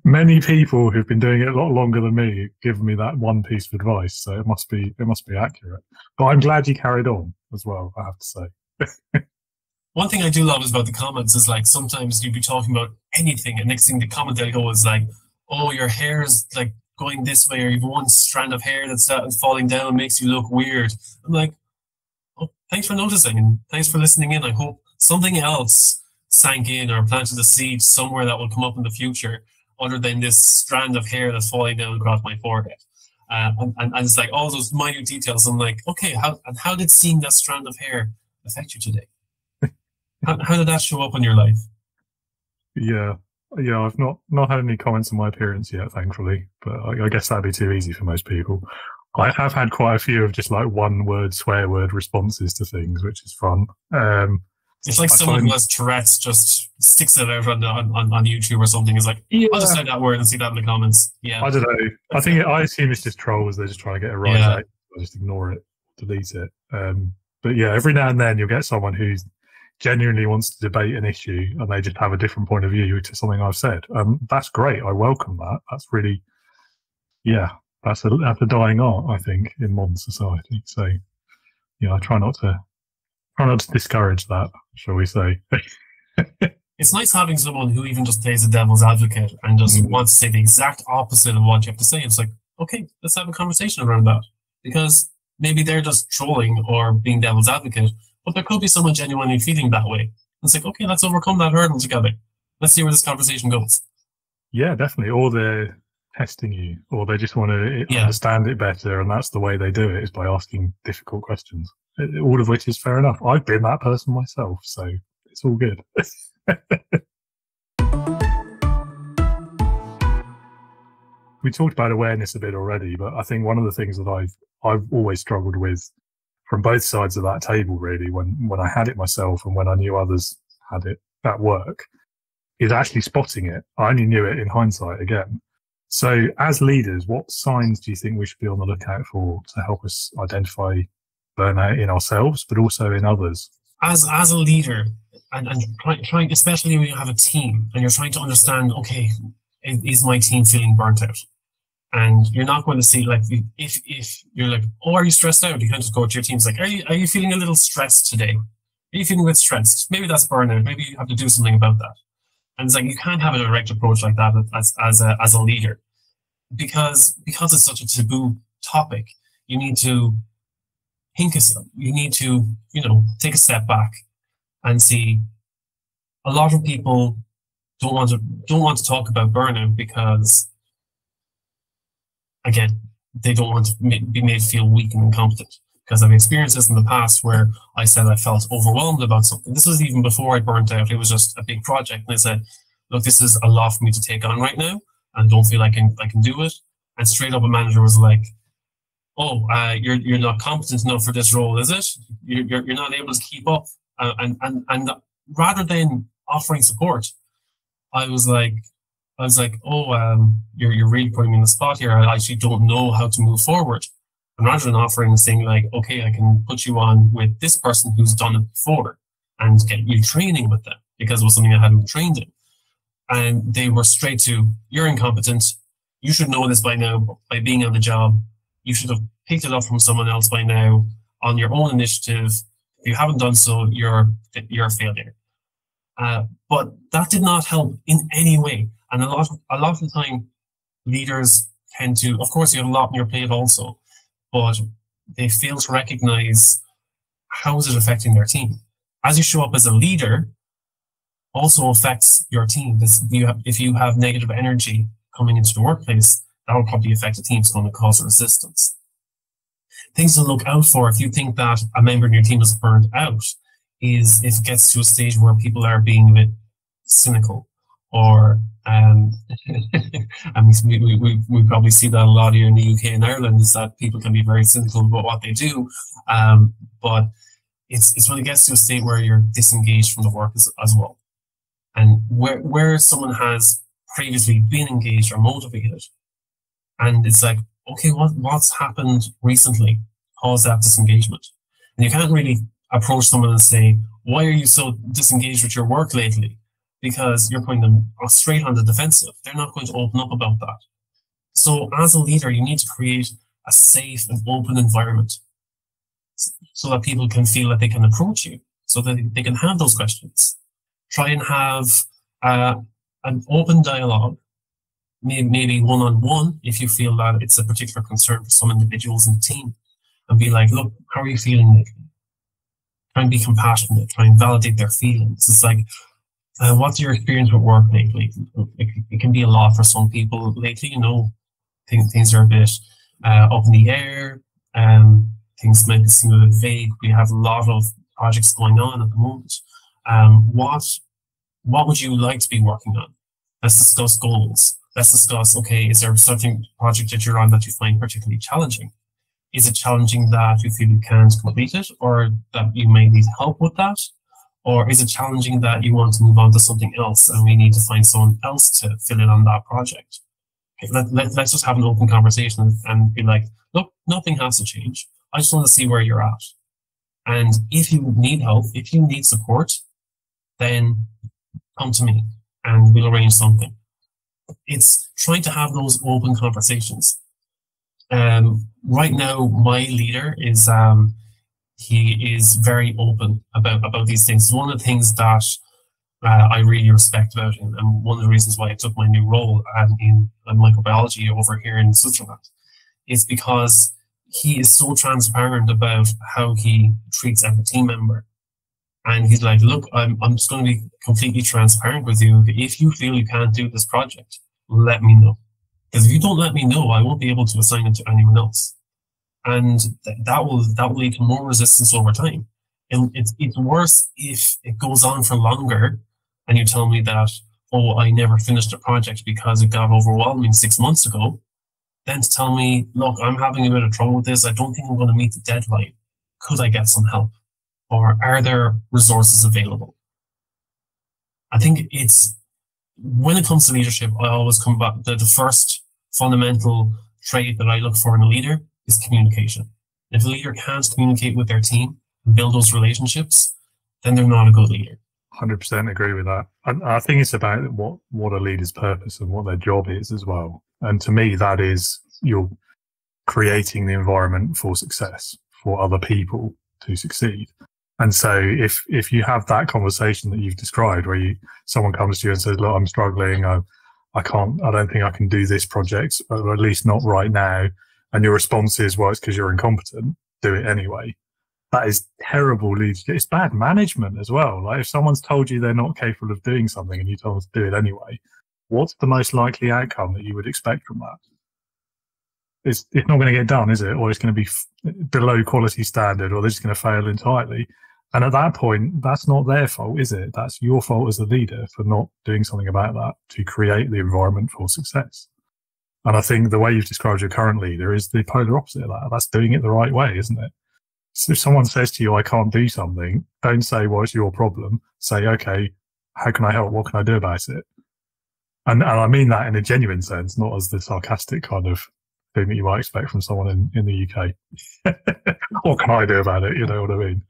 Many people who've been doing it a lot longer than me give me that one piece of advice, so it must be accurate. But I'm glad you carried on as well, I have to say. One thing I do love is about the comments is like sometimes you'd be talking about anything, and next thing the comment they'll go is like, "Oh, your hair is like going this way, or you've one strand of hair that's falling down and makes you look weird." I'm like, "Oh, thanks for noticing, and thanks for listening in. I hope something else sank in or planted a seed somewhere that will come up in the future." Other than this strand of hair that's falling down across my forehead. And it's like all those minute details. I'm like, okay, how did seeing that strand of hair affect you today? How did that show up in your life? Yeah, I've not had any comments on my appearance yet, thankfully, but I guess that'd be too easy for most people. I have had quite a few of just like one-word, swear-word responses to things, which is fun. It's like someone who has Tourette's just sticks it out on YouTube or something. It's like, yeah. I'll just say that word and see that in the comments. Yeah, I don't know. I assume it's just trolls. They're just trying to get it right. Yeah. I just ignore it, delete it. But yeah, every now and then you'll get someone who genuinely wants to debate an issue and they just have a different point of view to something I've said. That's great. I welcome that. That's really, yeah, that's a dying art, I think, in modern society. So yeah, I try not to discourage that, shall we say. It's nice having someone who even just plays the devil's advocate and just wants to say the exact opposite of what you have to say. It's like, okay, let's have a conversation around that. Because maybe they're just trolling or being devil's advocate, but there could be someone genuinely feeling that way. It's like, okay, let's overcome that hurdle together. Let's see where this conversation goes. Yeah, definitely. Or testing you, or they just want to understand it better, and that's the way they do it, is by asking difficult questions, all of which is fair enough. I've been that person myself, so it's all good. We talked about awareness a bit already, but I think one of the things that I've always struggled with from both sides of that table, really, when I had it myself and when I knew others had it at work, is actually spotting it. I only knew it in hindsight again. So as leaders, what signs do you think we should be on the lookout for to help us identify burnout in ourselves, but also in others? As a leader, and trying, especially when you have a team and you're trying to understand, okay, is my team feeling burnt out? And you're not going to see, like, if you're like, oh, are you stressed out? You can't just go to your team's like, are you feeling a little stressed today? Are you feeling a bit stressed? Maybe that's burnout. Maybe you have to do something about that. And it's like, you can't have a direct approach like that as a leader, because it's such a taboo topic. You need to think of something. You need to, you know, take a step back and see. A lot of people don't want to talk about burnout because, again, they don't want to be made feel weak and incompetent. Because I've experienced this in the past where I said I felt overwhelmed about something. This was even before I burnt out. It was just a big project. And I said, look, this is a lot for me to take on right now, and don't feel like I can do it. And straight up, a manager was like, oh, you're not competent enough for this role, is it? You're not able to keep up. And rather than offering support, I was like, oh, you're really putting me in the spot here. I actually don't know how to move forward. And rather than offering and saying like, okay, I can put you on with this person who's done it before and get you training with them, because it was something I hadn't trained in. And they were straight to, you're incompetent. You should know this by now, by being on the job. You should have picked it up from someone else by now on your own initiative. If you haven't done so, you're a failure. But that did not help in any way. And a lot of the time, leaders tend to, of course, you have a lot on your plate also, but they fail to recognize how is it affecting their team. As you show up as a leader, also affects your team. If you have negative energy coming into the workplace, that will probably affect the team. It's going to cause resistance. Things to look out for if you think that a member in your team is burned out is if it gets to a stage where people are being a bit cynical, or and we probably see that a lot here in the UK and Ireland, is that people can be very cynical about what they do, but it's when it gets to a state where you're disengaged from the work as well, and where someone has previously been engaged or motivated, and it's like, okay, what's happened recently caused that disengagement? And you can't really approach someone and say, why are you so disengaged with your work lately? Because you're putting them straight on the defensive. They're not going to open up about that. So as a leader, you need to create a safe and open environment so that people can feel that they can approach you, so that they can have those questions. Try and have an open dialogue, maybe one-on-one, if you feel that it's a particular concern for some individuals in the team, and be like, look, how are you feeling lately? Try and be compassionate. Try and validate their feelings. It's like, what's your experience with work lately? It can be a lot for some people lately. You know, things are a bit up in the air. Things might seem a bit vague. We have a lot of projects going on at the moment. What would you like to be working on? Let's discuss goals. Let's discuss, okay, is there a certain project that you're on that you find particularly challenging? Is it challenging that you feel you can't complete it, or that you may need help with that? Or is it challenging that you want to move on to something else and we need to find someone else to fill in on that project? Okay, let's just have an open conversation and be like, look, nothing has to change. I just want to see where you're at. And if you need help, if you need support, then come to me and we'll arrange something. It's trying to have those open conversations. Right now, my leader is... he is very open about these things. It's one of the things that I really respect about him, and one of the reasons why I took my new role in microbiology over here in Switzerland, is because he is so transparent about how he treats every team member. And he's like, look, I'm just going to be completely transparent with you. If you feel you can't do this project, let me know. Because if you don't let me know, I won't be able to assign it to anyone else. And that will lead to more resistance over time. It's worse if it goes on for longer and you tell me that, oh, I never finished a project because it got overwhelming 6 months ago, then to tell me, look, I'm having a bit of trouble with this. I don't think I'm going to meet the deadline. Could I get some help? Or are there resources available? I think it's, when it comes to leadership, I always come back, the first fundamental trait that I look for in a leader is communication. If a leader can't communicate with their team and build those relationships, then they're not a good leader. 100% agree with that. And I think it's about what a leader's purpose and what their job is as well. And to me, that is, you're creating the environment for success, for other people to succeed. And so if you have that conversation that you've described, where someone comes to you and says, look, I'm struggling, I don't think I can do this project, or at least not right now. And your response is, well, it's because you're incompetent, do it anyway. That is terrible leadership. It's bad management as well. Like, if someone's told you they're not capable of doing something and you tell them to do it anyway, what's the most likely outcome that you would expect from that? It's not going to get done, is it? Or it's going to be below quality standard, or they're just going to fail entirely. And at that point, that's not their fault, is it? That's your fault as a leader for not doing something about that to create the environment for success. And I think the way you've described your current leader is the polar opposite of that. That's doing it the right way, isn't it? So if someone says to you, I can't do something, don't say, well, it's your problem. Say, okay, how can I help? What can I do about it? And I mean that in a genuine sense, not as the sarcastic kind of thing that you might expect from someone in the UK. What can I do about it? You know what I mean?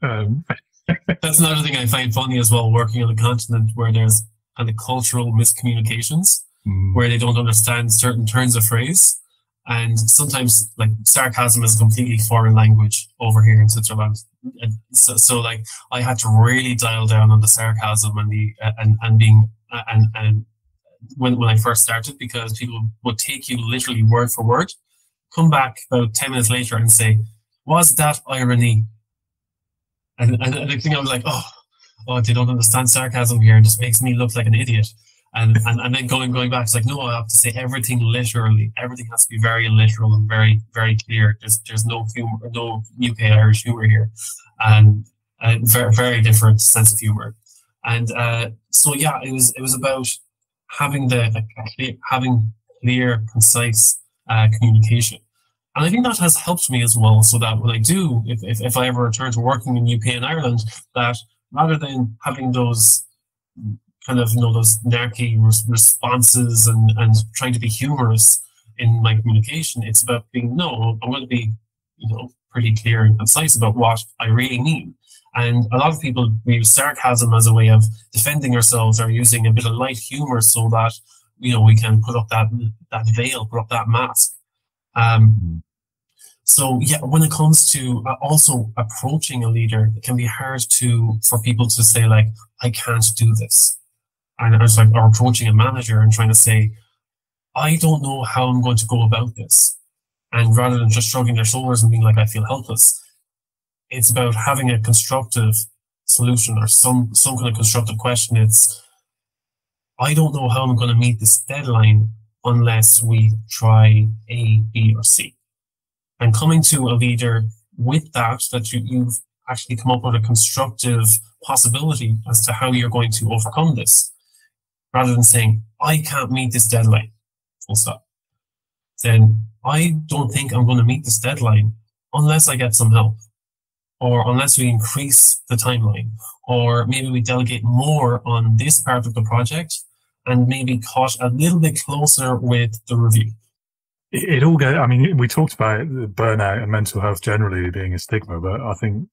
That's another thing I find funny as well, working on a continent where there's kind of cultural miscommunications, where they don't understand certain turns of phrase. And sometimes, like, sarcasm is a completely foreign language over here in Switzerland. And so like, I had to really dial down on the sarcasm and when I first started, because people would take you literally word for word, come back about 10 minutes later and say, was that irony? And the thing, I was like, oh, they don't understand sarcasm here. It just makes me look like an idiot. And then going back, it's like, no, I have to say everything literally. Everything has to be very literal and very, very clear. There's no humor, no UK Irish humor here, and a very, very different sense of humor. And so yeah, it was about having clear, concise communication. And I think that has helped me as well, so that when I do, if I ever return to working in UK and Ireland, that rather than having those kind of, you know, those narky responses and trying to be humorous in my communication, it's about being, no, I'm going to be, you know, pretty clear and concise about what I really mean. And a lot of people use sarcasm as a way of defending ourselves, or using a bit of light humor so that, you know, we can put up that veil, put up that mask. So yeah, when it comes to also approaching a leader, it can be hard for people to say, like, I can't do this. And I was like, or approaching a manager and trying to say, I don't know how I'm going to go about this. And rather than just shrugging their shoulders and being like, I feel helpless, it's about having a constructive solution, or some kind of constructive question. It's, I don't know how I'm going to meet this deadline unless we try A, B, or C. And coming to a leader with that you've actually come up with a constructive possibility as to how you're going to overcome this, rather than saying, I can't meet this deadline, full stop. Then, I don't think I'm going to meet this deadline unless I get some help, or unless we increase the timeline, or maybe we delegate more on this part of the project and maybe cut a little bit closer with the review. It all goes, I mean, we talked about burnout and mental health generally being a stigma, but I think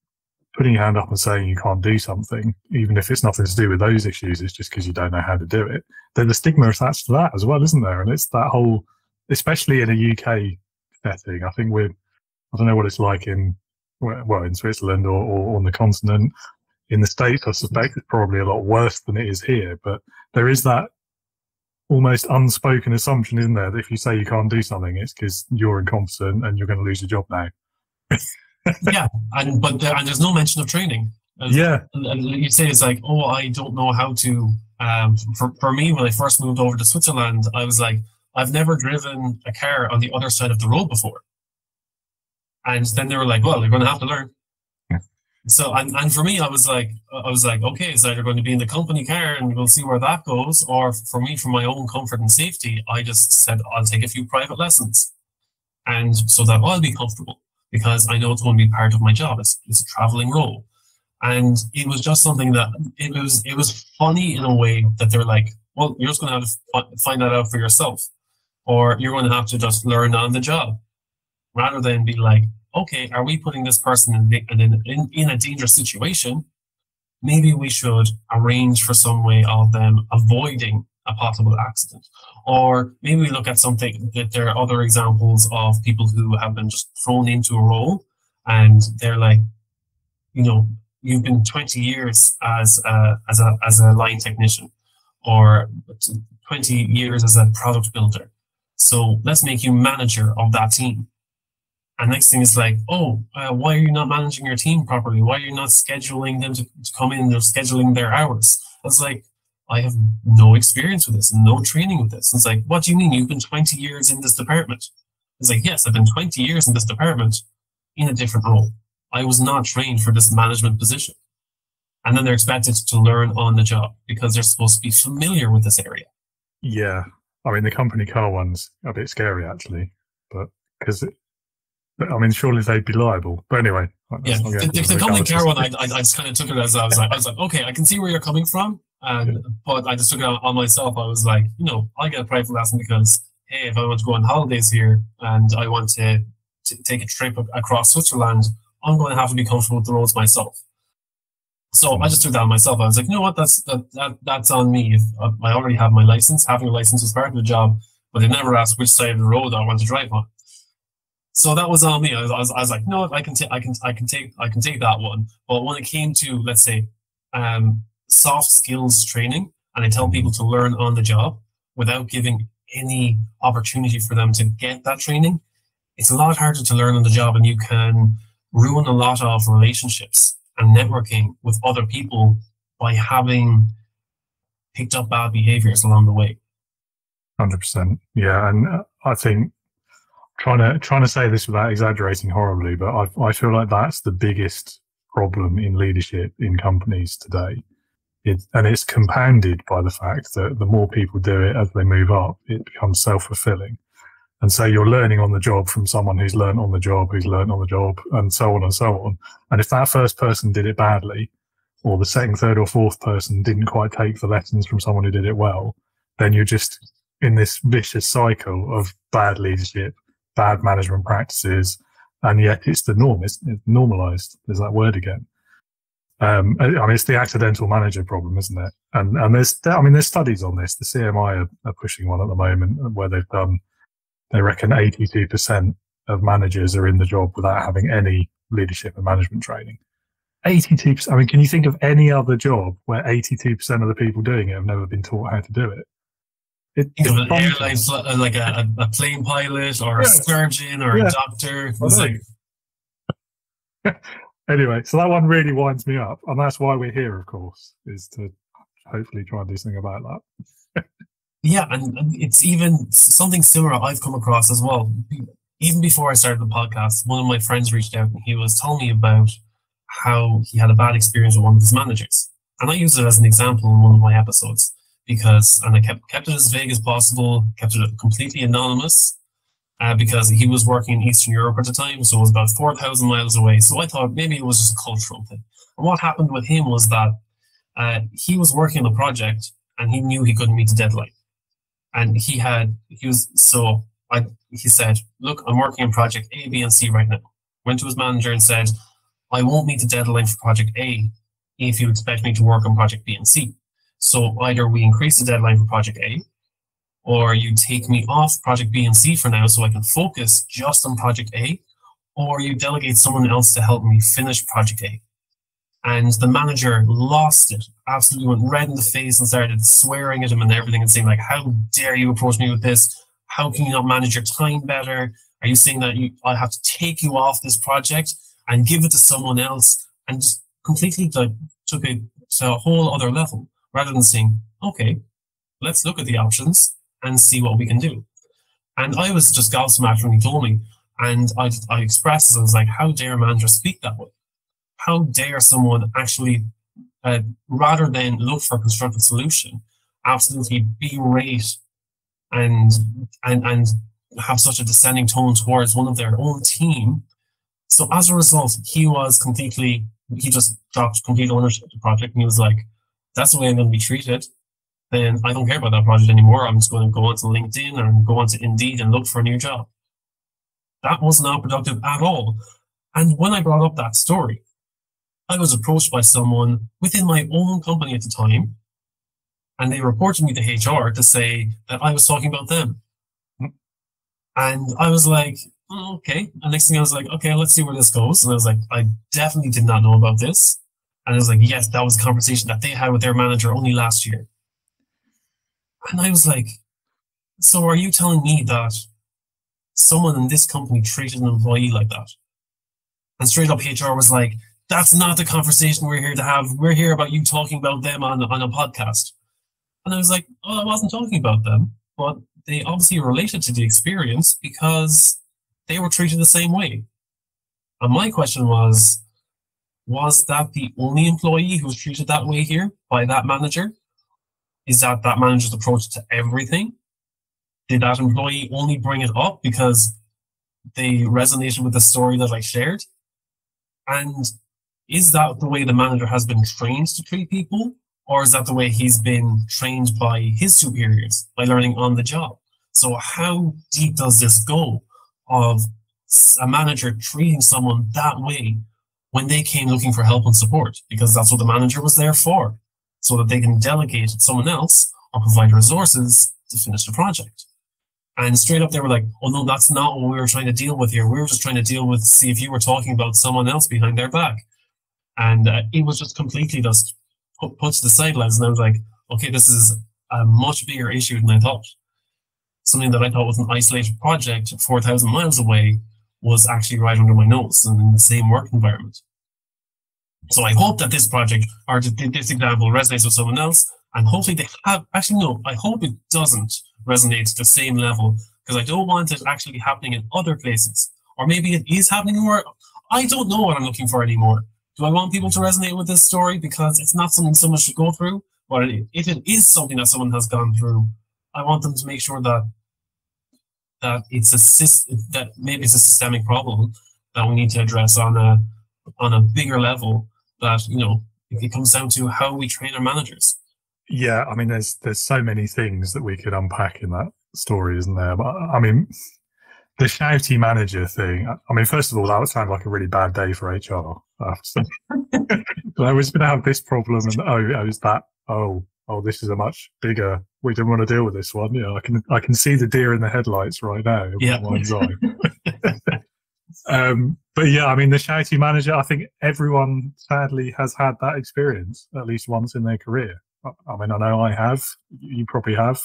putting your hand up and saying you can't do something, even if it's nothing to do with those issues, it's just because you don't know how to do it. Then the stigma attached to that as well, isn't there? And it's that whole, especially in a UK setting, I think I don't know what it's like in Switzerland or on the continent. In the States, I suspect it's probably a lot worse than it is here, but there is that almost unspoken assumption, isn't there, that if you say you can't do something, it's because you're incompetent and you're going to lose your job now. Yeah, and there's no mention of training. Yeah, and you say it's like, oh, I don't know how to. For me, when I first moved over to Switzerland, I was like, I've never driven a car on the other side of the road before. And then they were like, well, you're going to have to learn. Yeah. So, and for me, I was like, okay, it's either going to be in the company car and we'll see where that goes. Or for me, for my own comfort and safety, I just said, I'll take a few private lessons. And so that I'll be comfortable, because I know it's going to be part of my job. It's a traveling role. And it was just something that it was funny in a way that they're like, well, you're just going to have to find that out for yourself, or you're going to have to just learn on the job, rather than be like, okay, are we putting this person in a dangerous situation? Maybe we should arrange for some way of them avoiding a possible accident. Or maybe we look at something that there are other examples of people who have been just thrown into a role, and they're like, you know, you've been 20 years as a line technician, or 20 years as a product builder. So let's make you manager of that team. And next thing is like, oh, why are you not managing your team properly? Why are you not scheduling them to come in? They're scheduling their hours. I was like, I have no experience with this, no training with this. It's like, what do you mean? You've been 20 years in this department. It's like, yes, I've been 20 years in this department in a different role. I was not trained for this management position. And then they're expected to learn on the job because they're supposed to be familiar with this area. Yeah. I mean, the company car one's a bit scary, actually, but I mean, surely they'd be liable. But anyway. Yeah, the company car one, I just kind of took it as I was like, okay, I can see where you're coming from. But I just took it on myself. I was like, you know, I'll get a private lesson because, hey, if I want to go on holidays here and I want to take a trip across Switzerland, I'm going to have to be comfortable with the roads myself. So I just took that on myself. I was like, you know what, that's on me. If I already have my license. Having a license was part of the job, but they never asked which side of the road I want to drive on. So that was on me. I was like, no, I can take that one. But when it came to, let's say, soft skills training, and I tell people to learn on the job without giving any opportunity for them to get that training, it's a lot harder to learn on the job, and you can ruin a lot of relationships and networking with other people by having picked up bad behaviors along the way. 100%. Yeah. And I think trying to say this without exaggerating horribly, but I feel like that's the biggest problem in leadership in companies today. And it's compounded by the fact that the more people do it as they move up, it becomes self-fulfilling. And so you're learning on the job from someone who's learned on the job, who's learned on the job, and so on and so on. And if that first person did it badly, or the second, third, or fourth person didn't quite take the lessons from someone who did it well, then you're just in this vicious cycle of bad leadership, bad management practices, and yet it's the norm. It's normalized. There's that word again. I mean, it's the accidental manager problem, isn't it? And there's studies on this. The CMI are pushing one at the moment where they've done. They reckon 82% of managers are in the job without having any leadership and management training. 82%. I mean, can you think of any other job where 82% of the people doing it have never been taught how to do it? An airline, like a plane pilot or a surgeon or a doctor. Anyway, so that one really winds me up. And that's why we're here, of course, is to hopefully try and do something about that. Yeah, and it's even something similar I've come across as well. Even before I started the podcast, one of my friends reached out and he was telling me about how he had a bad experience with one of his managers. And I used it as an example in one of my episodes and I kept it as vague as possible, kept it completely anonymous because he was working in Eastern Europe at the time, so it was about 4,000 miles away. So I thought maybe it was just a cultural thing. And what happened with him was that he was working on a project and he knew he couldn't meet the deadline. And he said, look, I'm working on project A, B, and C right now. Went to his manager and said, I won't meet the deadline for project A if you expect me to work on project B and C. So either we increase the deadline for project A, or you take me off project B and C for now so I can focus just on project A, or you delegate someone else to help me finish project A. And the manager lost it, absolutely went red in the face and started swearing at him and everything and saying, like, how dare you approach me with this? How can you not manage your time better? Are you saying that I have to take you off this project and give it to someone else? And just completely took it to a whole other level rather than saying, okay, let's look at the options and see what we can do. And I was just gobsmacked when he told me. And I expressed it. I was like, how dare a manager speak that way? How dare someone actually, rather than look for a constructive solution, absolutely berate and have such a descending tone towards one of their own team. So as a result, he just dropped complete ownership of the project, and he was like, that's the way I'm going to be treated. Then I don't care about that project anymore. I'm just going to go onto LinkedIn or go onto Indeed and look for a new job. That was not productive at all. And when I brought up that story, I was approached by someone within my own company at the time, and they reported me to HR to say that I was talking about them. And I was like, oh, okay. And next thing I was like, okay, let's see where this goes. And I was like, I definitely did not know about this. And I was like, yes, that was a conversation that they had with their manager only last year. And I was like, so are you telling me that someone in this company treated an employee like that? And straight up HR was like, that's not the conversation we're here to have. We're here about you talking about them on a podcast. And I was like, oh, I wasn't talking about them. But they obviously related to the experience because they were treated the same way. And my question was that the only employee who was treated that way here by that manager? Is that that manager's approach to everything? Did that employee only bring it up because they resonated with the story that I shared? And is that the way the manager has been trained to treat people? Or is that the way he's been trained by his superiors, by learning on the job? So how deep does this go of a manager treating someone that way when they came looking for help and support? Because that's what the manager was there for, so that they can delegate to someone else or provide resources to finish the project. And straight up they were like, oh no, that's not what we were trying to deal with here. We were just trying to deal with, see if you were talking about someone else behind their back. And it was just completely just put to the sidelines, and I was like, okay, this is a much bigger issue than I thought. Something that I thought was an isolated project 4,000 miles away was actually right under my nose and in the same work environment. So I hope that this project, or this example, resonates with someone else, and hopefully they have, actually no, I hope it doesn't resonate to the same level, because I don't want it actually happening in other places. Or maybe it is happening where I don't know what I'm looking for anymore. Do I want people to resonate with this story because it's not something someone should go through? But if it is something that someone has gone through, I want them to make sure that that maybe it's a systemic problem that we need to address on a bigger level. That, you know, it comes down to how we train our managers. Yeah, I mean, there's so many things that we could unpack in that story, isn't there? But I mean, the shouty manager thing, I mean, first of all, that would sound like a really bad day for HR. I was going to have this problem, and oh, is that, oh, this is a much bigger, we didn't want to deal with this one. Yeah, I can see the deer in the headlights right now. Yeah. But yeah, I mean, the shouty manager, I think everyone sadly has had that experience at least once in their career. I mean, I know I have, you probably have.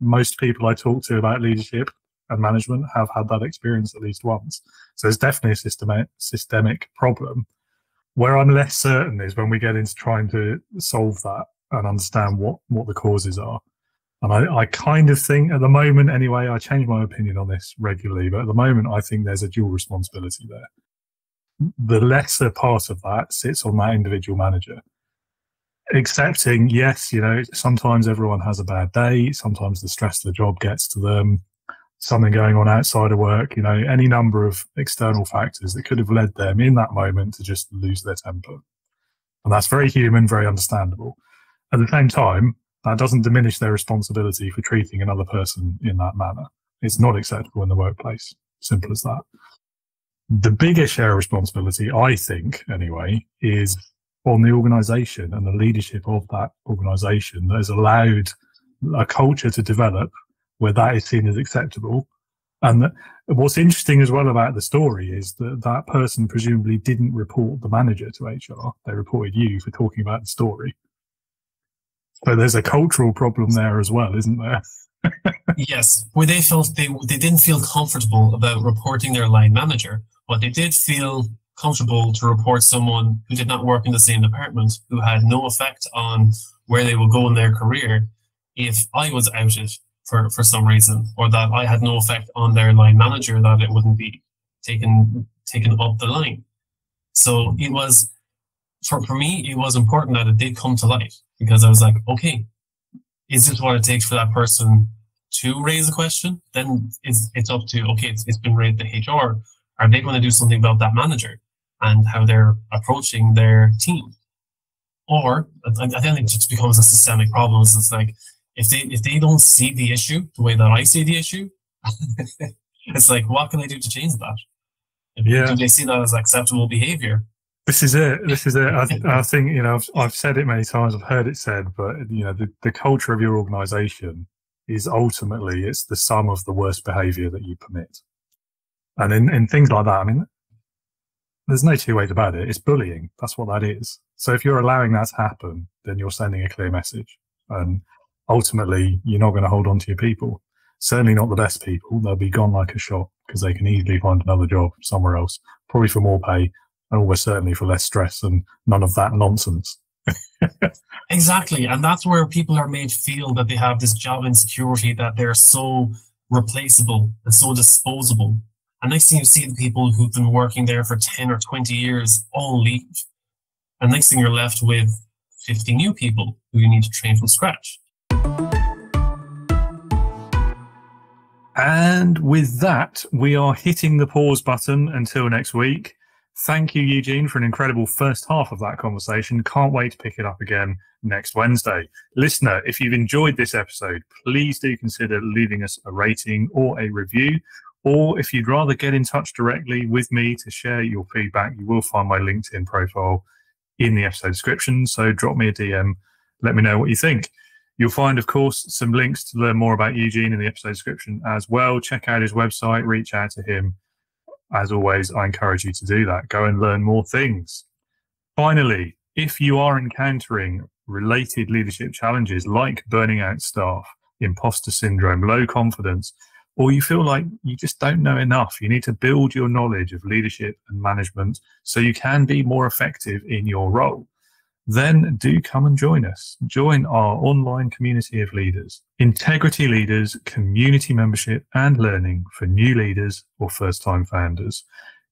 Most people I talk to about leadership and management have had that experience at least once. So it's definitely a systemic problem. Where I'm less certain is when we get into trying to solve that and understand what the causes are. And I kind of think at the moment, anyway, I change my opinion on this regularly, but at the moment I think there's a dual responsibility there. The lesser part of that sits on that individual manager. Accepting, yes, you know, sometimes everyone has a bad day, sometimes the stress of the job gets to them, something going on outside of work, you know, any number of external factors that could have led them in that moment to just lose their temper. And that's very human, very understandable. At the same time, that doesn't diminish their responsibility for treating another person in that manner. It's not acceptable in the workplace. Simple as that. The bigger share of responsibility, I think, anyway, is on the organisation and the leadership of that organisation that has allowed a culture to develop where that is seen as acceptable. And what's interesting as well about the story is that that person presumably didn't report the manager to HR. They reported you for talking about the story. So there's a cultural problem there as well, isn't there? Yes, where they felt they didn't feel comfortable about reporting their line manager, but they did feel comfortable to report someone who did not work in the same department, who had no effect on where they will go in their career if I was outed for some reason, or that I had no effect on their line manager, that it wouldn't be taken up the line. So it was, for me, it was important that it did come to light, because I was like, okay, is this what it takes for that person to raise a question? Then it's up to, okay, it's been raised to HR. Are they going to do something about that manager and how they're approaching their team? Or I think it just becomes a systemic problem. So it's like, if they don't see the issue the way that I see the issue, it's like, what can I do to change that? Do they see that as acceptable behavior? This is it. I think, you know, I've said it many times, I've heard it said, but, you know, the culture of your organization is ultimately, it's the sum of the worst behavior that you permit. And in things like that, I mean, there's no two ways about it. It's bullying. That's what that is. So if you're allowing that to happen, then you're sending a clear message. And ultimately, you're not going to hold on to your people. Certainly not the best people. They'll be gone like a shot because they can easily find another job somewhere else, probably for more pay, and almost certainly for less stress and none of that nonsense. Exactly. And that's where people are made feel that they have this job insecurity, that they're so replaceable and so disposable. And next thing you see, the people who've been working there for 10 or 20 years all leave. And next thing you're left with 50 new people who you need to train from scratch. And with that, we are hitting the pause button until next week. Thank you, Eugene, for an incredible first half of that conversation. Can't wait to pick it up again next Wednesday. Listener, if you've enjoyed this episode, please do consider leaving us a rating or a review. Or if you'd rather get in touch directly with me to share your feedback, you will find my LinkedIn profile in the episode description. So drop me a DM. Let me know what you think. You'll find, of course, some links to learn more about Eugene in the episode description as well. Check out his website. Reach out to him. As always, I encourage you to do that. Go and learn more things. Finally, if you are encountering related leadership challenges like burning out staff, imposter syndrome, low confidence, or you feel like you just don't know enough, you need to build your knowledge of leadership and management so you can be more effective in your role, then do come and join us. Join our online community of leaders, Integrity Leaders, community membership and learning for new leaders or first-time founders.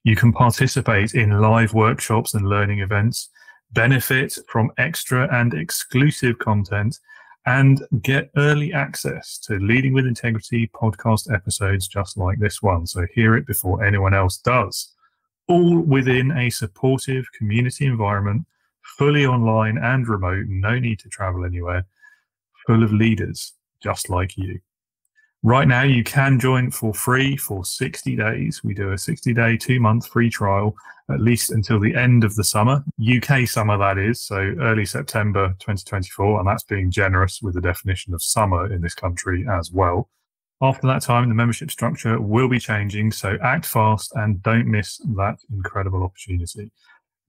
You can participate in live workshops and learning events, benefit from extra and exclusive content, and get early access to Leading with Integrity podcast episodes just like this one. So hear it before anyone else does. All within a supportive community environment, fully online and remote, no need to travel anywhere, full of leaders just like you. Right now, you can join for free for 60 days. We do a 60-day, 2-month free trial, at least until the end of the summer, UK summer that is, so early September 2024, and that's being generous with the definition of summer in this country as well. After that time, the membership structure will be changing, so act fast and don't miss that incredible opportunity.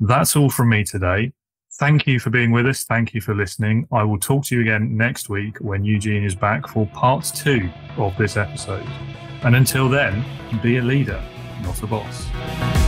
That's all from me today. Thank you for being with us. Thank you for listening. I will talk to you again next week when Eugene is back for part 2 of this episode. And until then, be a leader, not a boss.